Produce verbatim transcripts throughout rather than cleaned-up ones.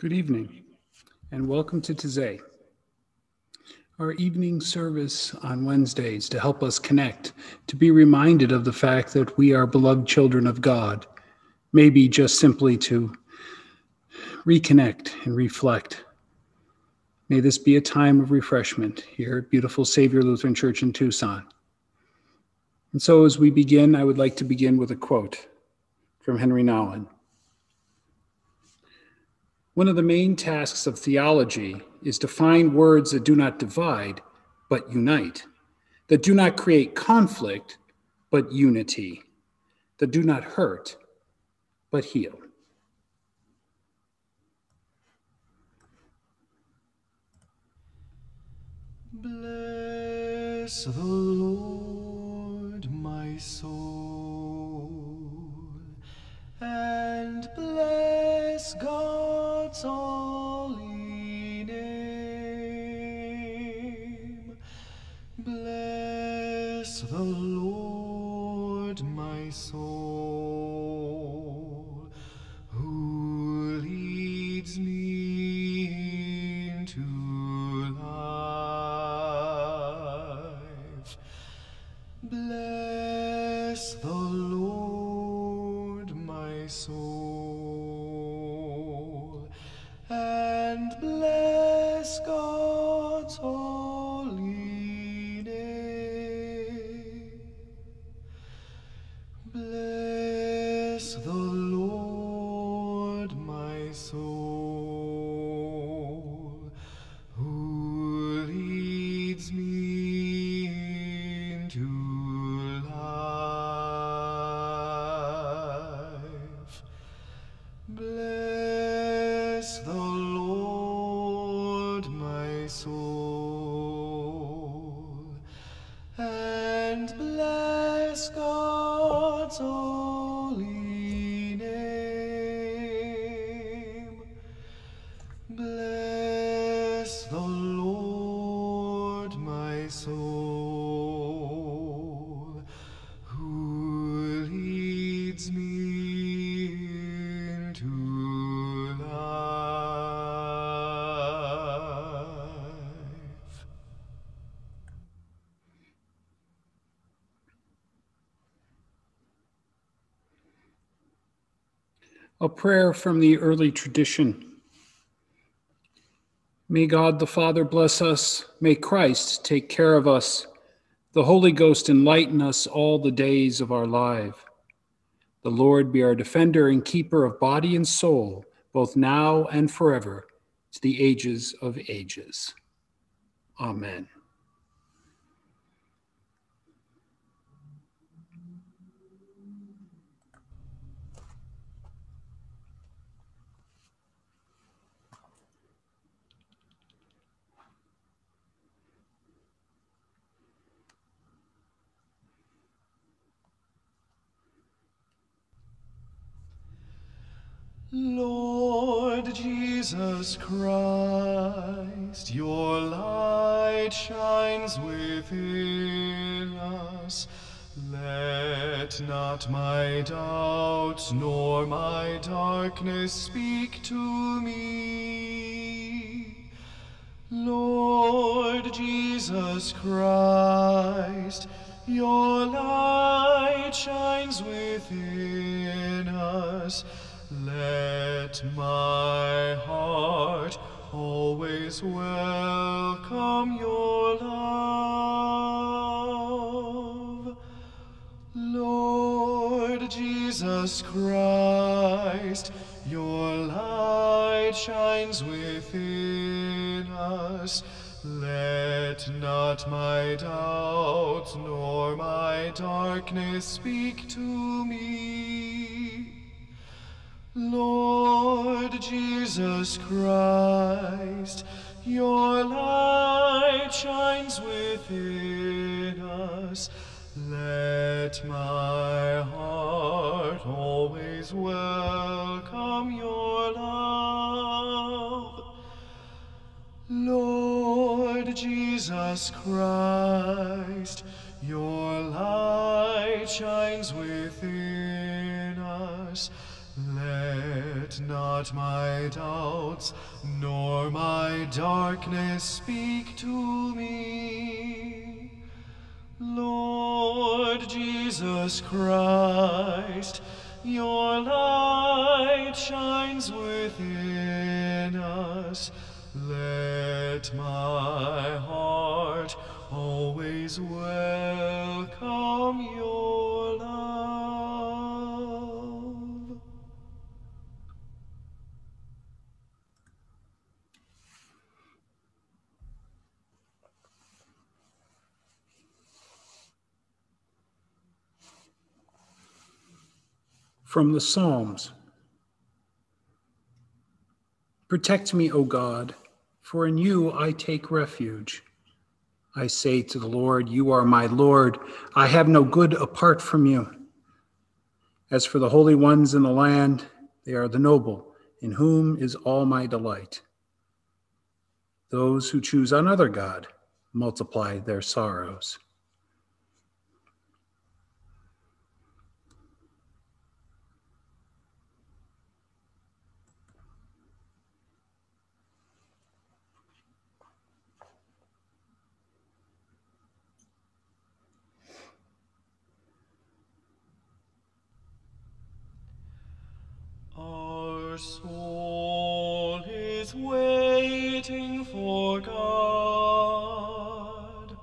Good evening, and welcome to Taizé, our evening service on Wednesdays to help us connect, to be reminded of the fact that we are beloved children of God, maybe just simply to reconnect and reflect. May this be a time of refreshment here at beautiful Savior Lutheran Church in Tucson. And so as we begin, I would like to begin with a quote from Henry Nouwen. One of the main tasks of theology is to find words that do not divide, but unite, that do not create conflict, but unity, that do not hurt, but heal. Bless the Lord, my soul, and bless God. Holy name. Bless the Lord, my soul, who leads me into life. Bless the Lord, my soul, and bless God's holy name. Bless the Lord, my soul, who leads me into life. Bless the soul, and bless God's holy name. Bless the Lord, my soul, who leads me. A prayer from the early tradition. May God the Father bless us. May Christ take care of us. The Holy Ghost enlighten us all the days of our life. The Lord be our defender and keeper of body and soul, both now and forever, to the ages of ages. Amen. Lord Jesus Christ, your light shines within us. Let not my doubts nor my darkness speak to me. Lord Jesus Christ, your light shines within us. Let my heart always welcome your love. Lord Jesus Christ, your light shines within us. Let not my doubts nor my darkness speak to me. Lord Jesus Christ, your light shines within us. Let my heart always welcome your love. Lord Jesus Christ, your light shines within us. Let Let not my doubts nor my darkness speak to me. Lord Jesus Christ, your light shines within us. Let my heart always welcome your love. From the Psalms. Protect me, O God, for in you I take refuge. I say to the Lord, you are my Lord. I have no good apart from you. As for the holy ones in the land, they are the noble, in whom is all my delight. Those who choose another God multiply their sorrows. Our soul is waiting for God.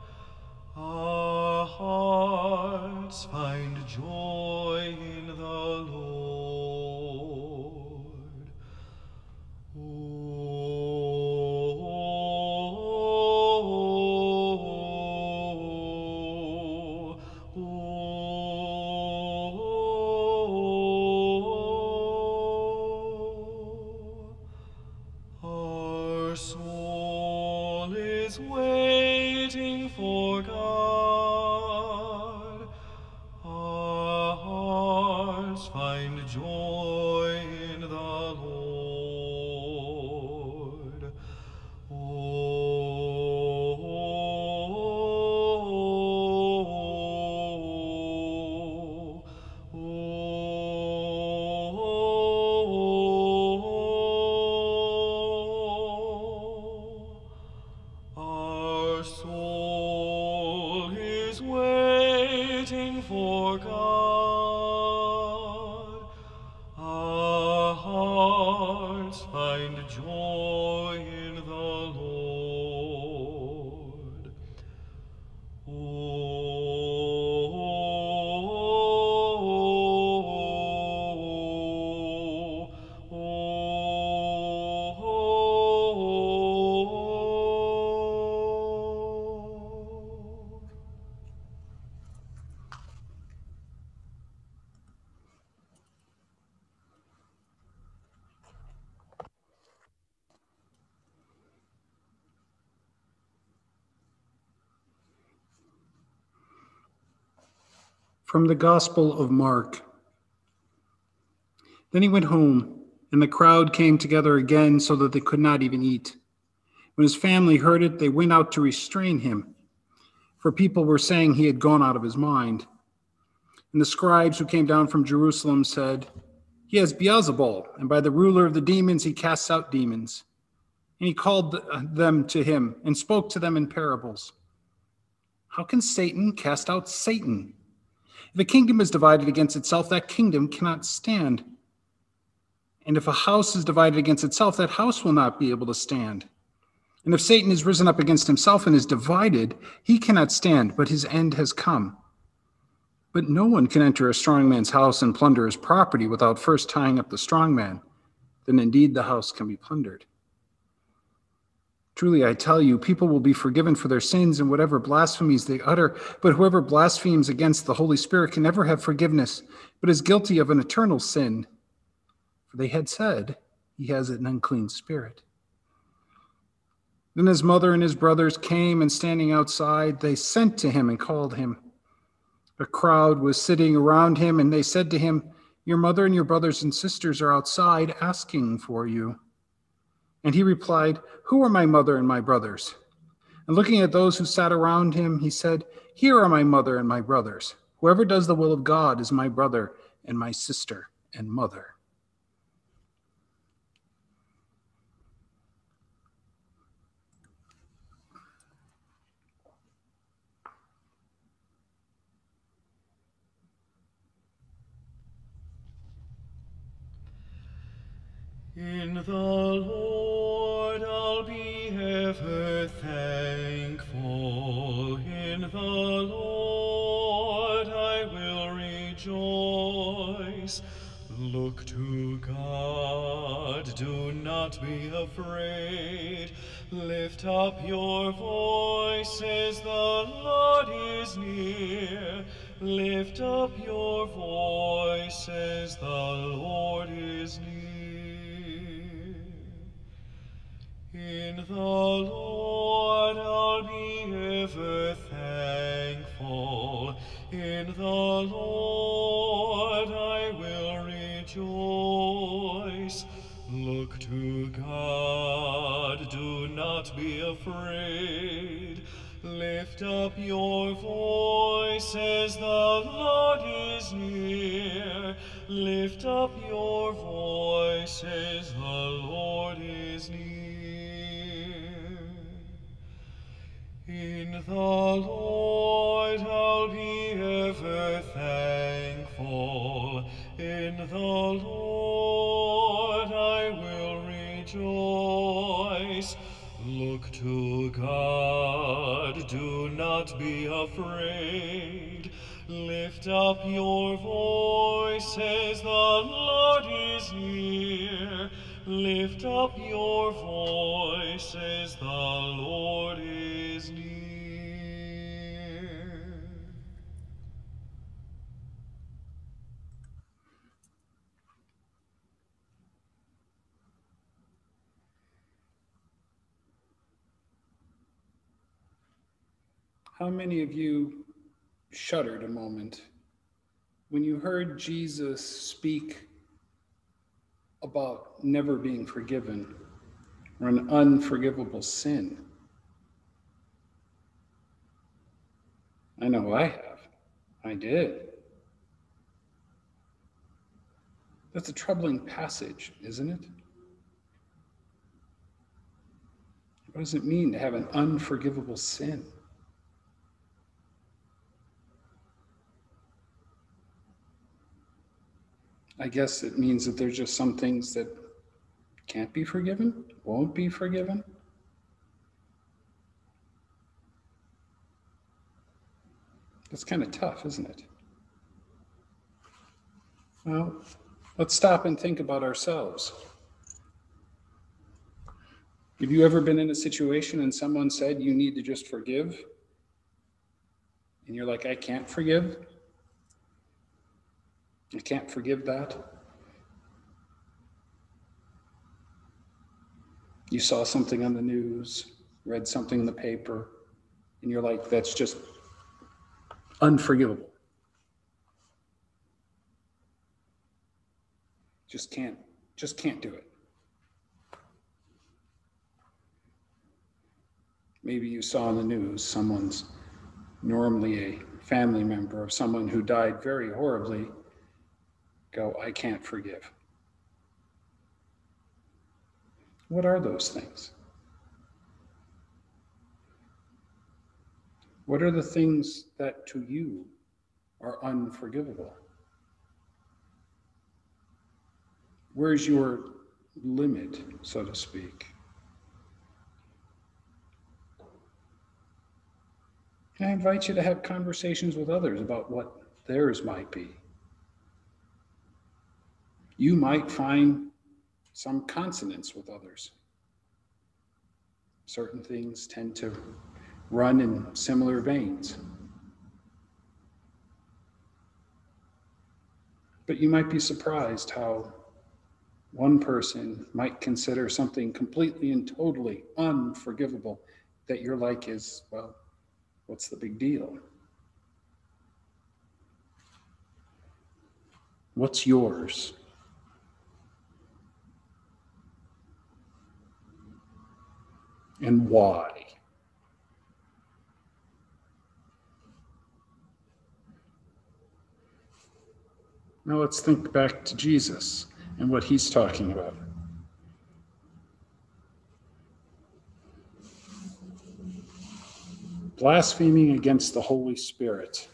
Our hearts find joy in the Lord. O From the Gospel of Mark. Then he went home, and the crowd came together again so that they could not even eat. When his family heard it, they went out to restrain him, for people were saying he had gone out of his mind. And the scribes who came down from Jerusalem said, he has Beelzebul, and by the ruler of the demons he casts out demons. And he called them to him and spoke to them in parables. How can Satan cast out Satan? If a kingdom is divided against itself, that kingdom cannot stand. And if a house is divided against itself, that house will not be able to stand. And if Satan is risen up against himself and is divided, he cannot stand, but his end has come. But no one can enter a strong man's house and plunder his property without first tying up the strong man. Then indeed the house can be plundered. Truly, I tell you, people will be forgiven for their sins and whatever blasphemies they utter, but whoever blasphemes against the Holy Spirit can never have forgiveness, but is guilty of an eternal sin. For they had said, he has an unclean spirit. Then his mother and his brothers came, and standing outside, they sent to him and called him. A crowd was sitting around him, and they said to him, your mother and your brothers and sisters are outside asking for you. And he replied, who are my mother and my brothers? And looking at those who sat around him, he said, here are my mother and my brothers. Whoever does the will of God is my brother and my sister and mother. In the Lord I'll be ever thankful. In the Lord I will rejoice. Look to God, do not be afraid. Lift up your voices, the Lord is near. Lift up your voices, the Lord is near. In the Lord I'll be ever thankful. In the Lord I will rejoice. Look to God, do not be afraid. Lift up your voices, the Lord is near. Lift up your voices, the Lord is near. In the Lord I'll be ever thankful. In the Lord I will rejoice. Look to God, do not be afraid. Lift up your voices, the Lord is near. Lift up your voices, the Lord is near. How many of you shuddered a moment when you heard Jesus speak about never being forgiven or an unforgivable sin? I know I have. I did. That's a troubling passage, isn't it? What does it mean to have an unforgivable sin? I guess it means that there's just some things that can't be forgiven, won't be forgiven. That's kind of tough, isn't it? Well, let's stop and think about ourselves. Have you ever been in a situation and someone said you need to just forgive? And you're like, I can't forgive? I can't forgive that. You saw something on the news, read something in the paper, and you're like, that's just unforgivable. Just can't, just can't do it. Maybe you saw on the news someone's normally a family member of someone who died very horribly. Go, I can't forgive. What are those things? What are the things that to you are unforgivable? Where's your limit, so to speak? I invite you to have conversations with others about what theirs might be. You might find some consonance with others. Certain things tend to run in similar veins. But you might be surprised how one person might consider something completely and totally unforgivable that you're like is, well, what's the big deal? What's yours? And why? Now let's think back to Jesus and what he's talking about. Blaspheming against the Holy Spirit.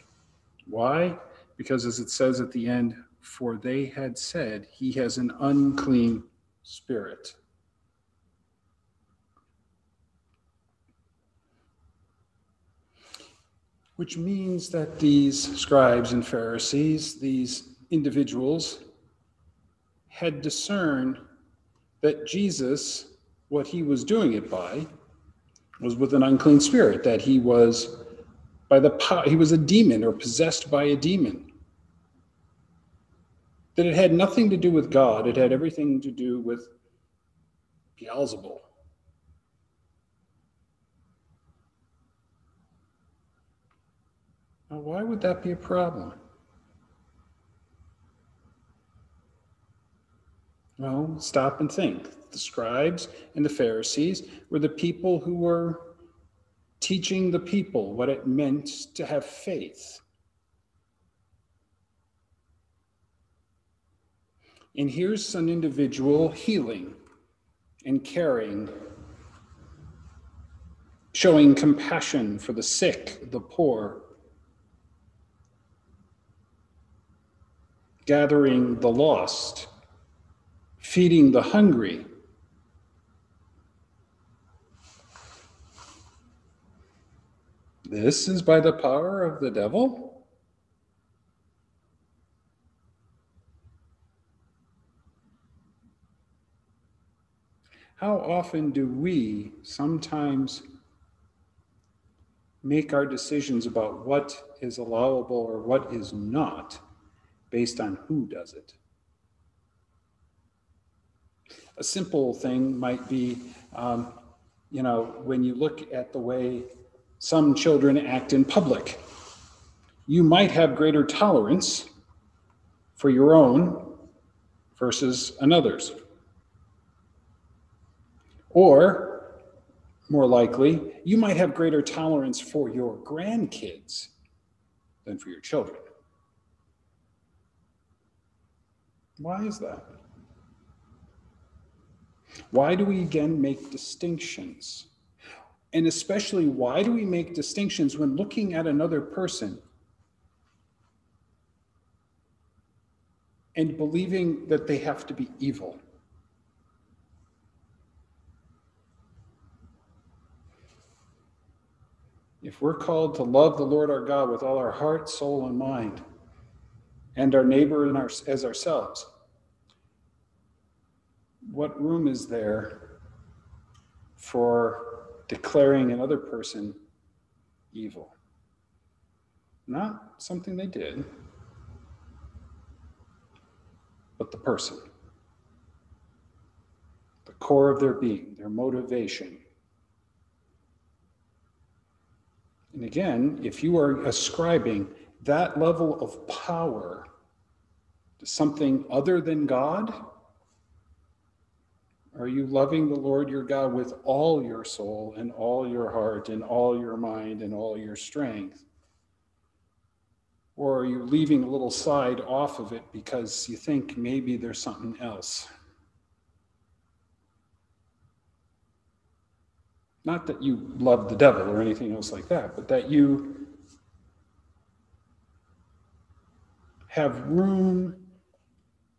Why? Because as it says at the end, for they had said, he has an unclean Spirit. Which means that these scribes and Pharisees, these individuals, had discerned that Jesus, what he was doing it by, was with an unclean spirit, that he was by the power, he was a demon or possessed by a demon. That it had nothing to do with God, it had everything to do with Beelzebul. Now, why would that be a problem? Well, stop and think. The scribes and the Pharisees were the people who were teaching the people what it meant to have faith. And here's an individual healing and caring, showing compassion for the sick, the poor, gathering the lost, feeding the hungry. This is by the power of the devil? How often do we sometimes make our decisions about what is allowable or what is not based on who does it? A simple thing might be, um, you know, when you look at the way some children act in public, you might have greater tolerance for your own versus another's. Or, more likely, you might have greater tolerance for your grandkids than for your children. Why is that? Why do we again make distinctions? And especially, why do we make distinctions when looking at another person and believing that they have to be evil? If we're called to love the Lord our God with all our heart, soul, and mind, and our neighbor and our, as ourselves, what room is there for declaring another person evil? Not something they did, but the person, the core of their being, their motivation. And again, if you are ascribing that level of power to something other than God, are you loving the Lord your God with all your soul and all your heart and all your mind and all your strength? Or are you leaving a little side off of it because you think maybe there's something else? Not that you love the devil or anything else like that, but that you have room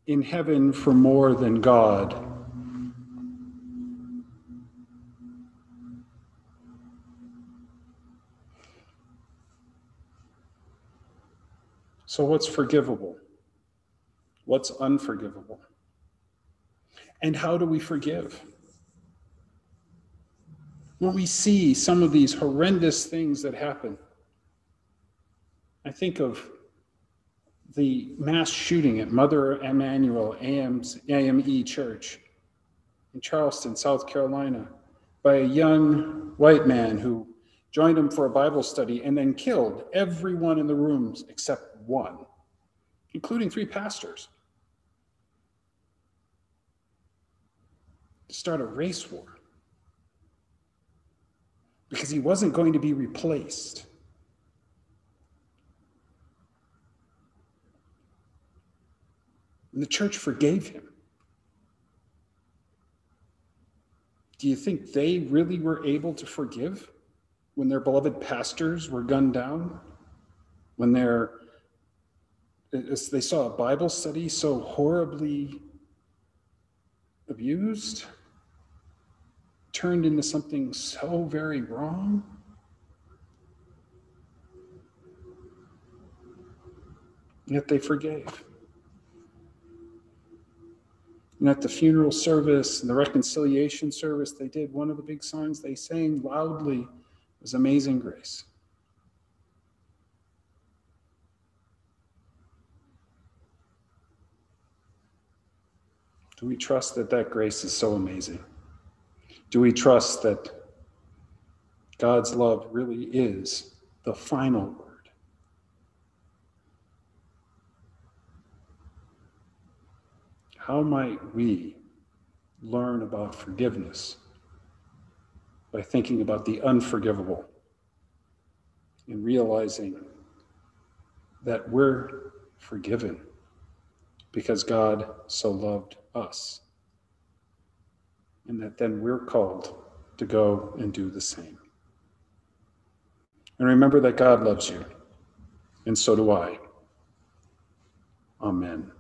in heaven for more than God. So what's forgivable? What's unforgivable? And how do we forgive? When we see some of these horrendous things that happen, I think of the mass shooting at Mother Emanuel A M E Church in Charleston, South Carolina, by a young white man who joined him for a Bible study and then killed everyone in the rooms except one, including three pastors, to start a race war. Because he wasn't going to be replaced. And the church forgave him. Do you think they really were able to forgive when their beloved pastors were gunned down? When their, they saw a Bible study so horribly abused, turned into something so very wrong. Yet they forgave. And at the funeral service and the reconciliation service they did, one of the big songs they sang loudly was Amazing Grace. Do we trust that that grace is so amazing? Do we trust that God's love really is the final word? How might we learn about forgiveness by thinking about the unforgivable and realizing that we're forgiven because God so loved us, and that then we're called to go and do the same? And remember that God loves you, and so do I. Amen.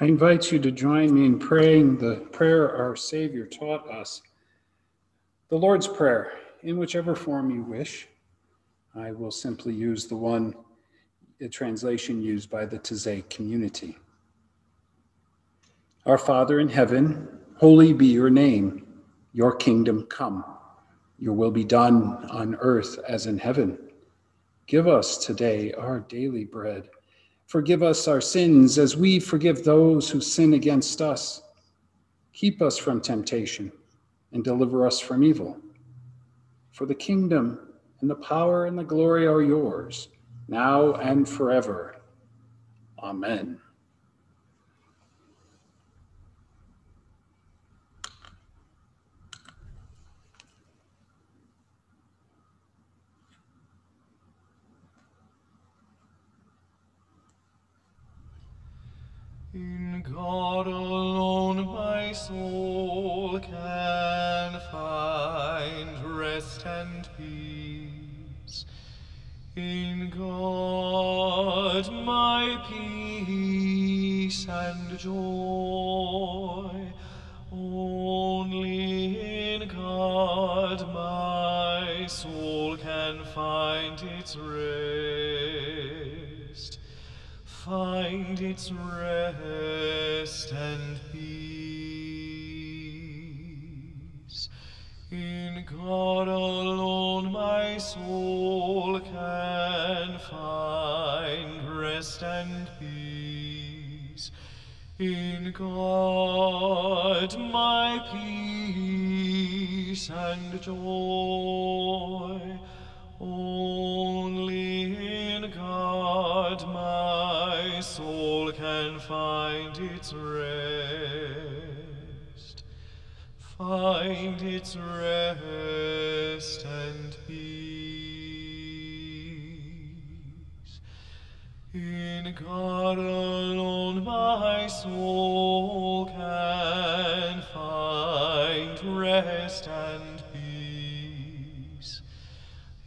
I invite you to join me in praying the prayer our Savior taught us, the Lord's Prayer, in whichever form you wish. I will simply use the one, the translation used by the Taizé community. Our Father in heaven, holy be your name. Your kingdom come. Your will be done on earth as in heaven. Give us today our daily bread. Forgive us our sins as we forgive those who sin against us. Keep us from temptation and deliver us from evil. For the kingdom and the power and the glory are yours, now and forever. Amen. In God alone my soul can find rest and peace. In God my peace and joy. Only in God my soul can find its rest. find its rest and peace. In God alone my soul can find rest and peace. In God my peace and joy. Only in God my soul can find its rest, find its rest and peace. In God alone my soul can find rest and peace.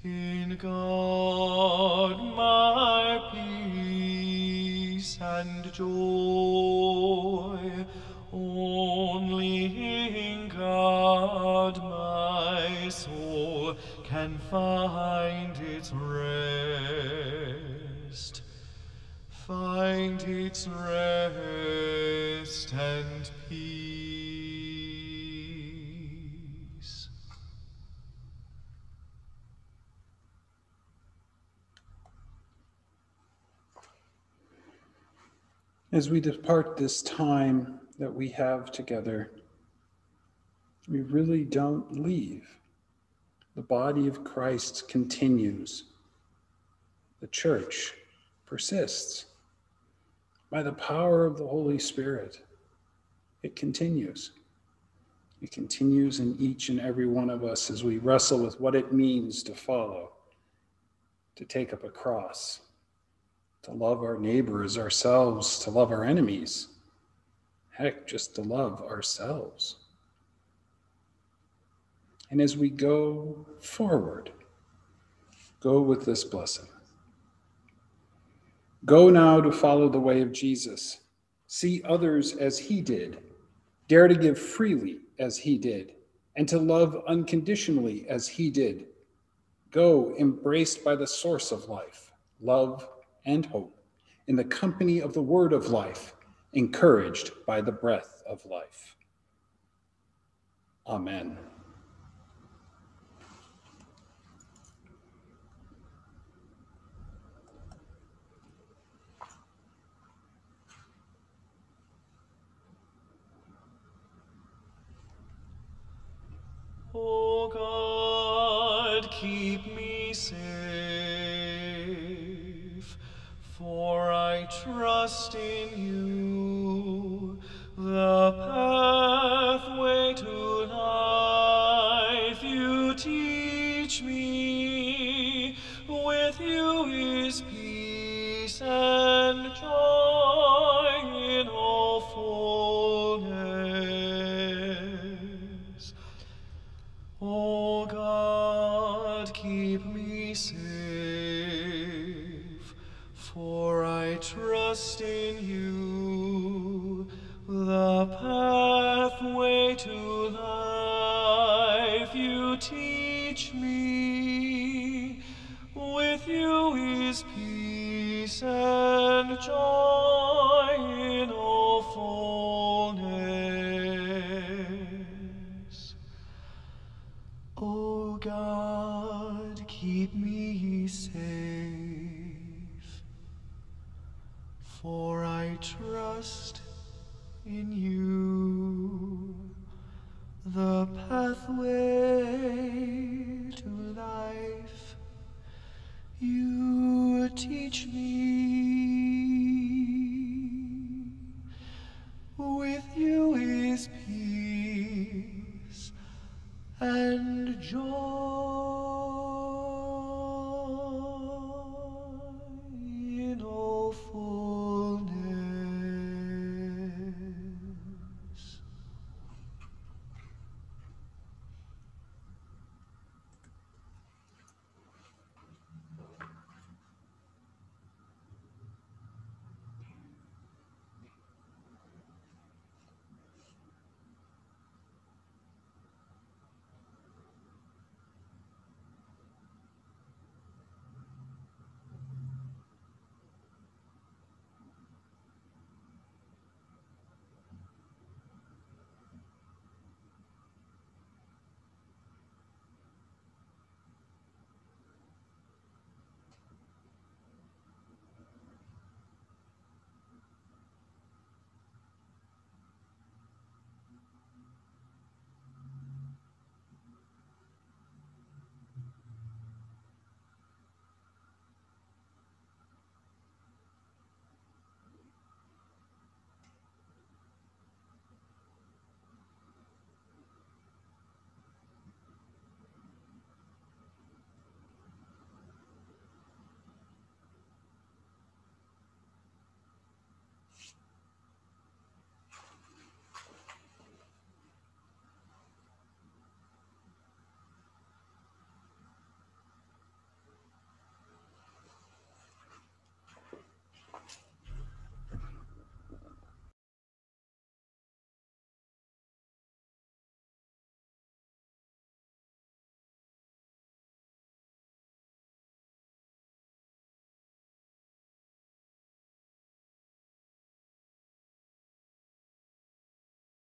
In God my peace and joy, only in God my soul can find its rest, find its rest and peace. As we depart this time that we have together, we really don't leave. The body of Christ continues. The church persists. By the power of the Holy Spirit, it continues. It continues in each and every one of us as we wrestle with what it means to follow, to take up a cross, to love our neighbors, ourselves, to love our enemies. Heck, just to love ourselves. And as we go forward, go with this blessing. Go now to follow the way of Jesus. See others as he did. Dare to give freely as he did, and to love unconditionally as he did. Go embraced by the source of life, love and hope, in the company of the word of life, encouraged by the breath of life. Amen. O God, keep me safe, for I trust in you, the pathway to life you teach me. With you is peace and joy in all fullness. O God, keep me safe, for I trust in you, the pathway to life you teach me. With you is peace and joy in all fullness. O God, keep me safe, for I trust in you, the pathway to life you teach me. With you is peace.